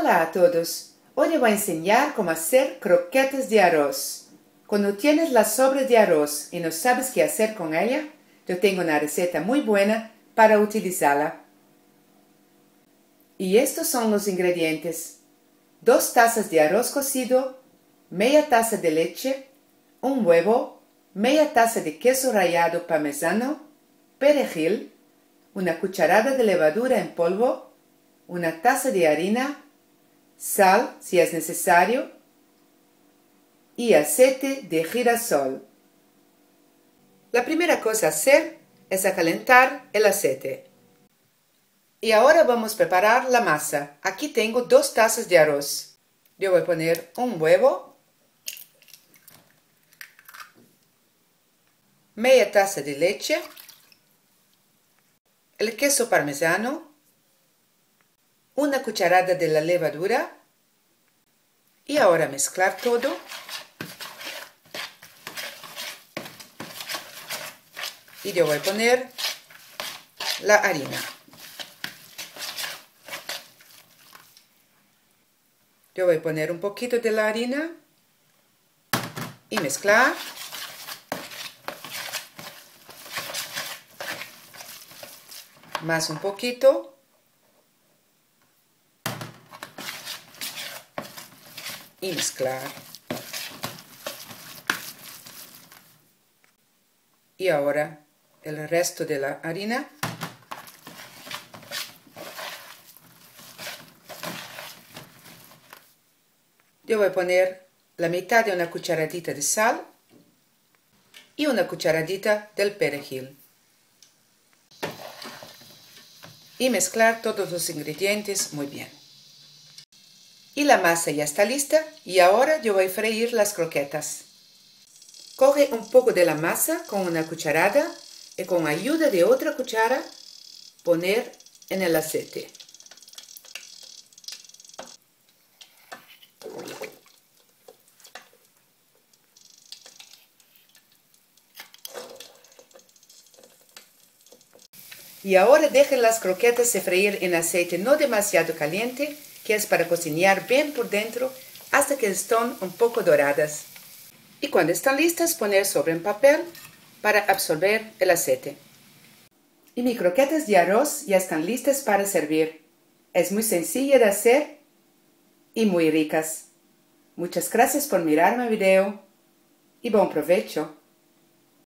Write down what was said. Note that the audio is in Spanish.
Hola a todos, hoy les voy a enseñar cómo hacer croquetas de arroz. Cuando tienes la sobra de arroz y no sabes qué hacer con ella, yo tengo una receta muy buena para utilizarla. Y estos son los ingredientes: 2 tazas de arroz cocido, media taza de leche, un huevo, media taza de queso rallado parmesano, perejil, una cucharada de levadura en polvo, una taza de harina, sal si es necesario y aceite de girasol. La primera cosa a hacer es a calentar el aceite. Y ahora vamos a preparar la masa. Aquí tengo 2 tazas de arroz. Yo voy a poner un huevo, media taza de leche, el queso parmesano, una cucharada de la levadura y ahora mezclar todo. Y yo voy a poner la harina. Yo voy a poner un poquito de la harina y mezclar. Más un poquito. Y mezclar. Y ahora el resto de la harina. Yo voy a poner la mitad de una cucharadita de sal y una cucharadita del perejil. Y mezclar todos los ingredientes muy bien. Y la masa ya está lista y ahora yo voy a freír las croquetas. Coge un poco de la masa con una cucharada y con ayuda de otra cuchara poner en el aceite. Y ahora dejen las croquetas se freír en aceite no demasiado caliente, que es para cocinar bien por dentro hasta que estén un poco doradas. Y cuando están listas, poner sobre un papel para absorber el aceite. Y mis croquetas de arroz ya están listas para servir. Es muy sencilla de hacer y muy ricas. Muchas gracias por mirar mi video y buen provecho.